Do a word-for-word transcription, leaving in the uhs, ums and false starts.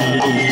I'm